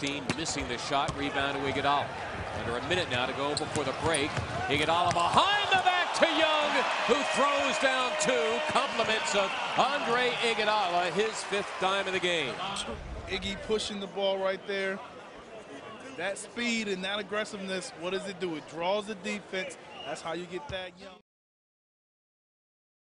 15, missing the shot. Rebound to Iguodala. Under a minute now to go before the break. Iguodala behind the back to Young, who throws down two. Compliments of Andre Iguodala, his 5th dime of the game. Iggy pushing the ball right there. That speed and that aggressiveness, what does it do? It draws the defense. That's how you get that Young.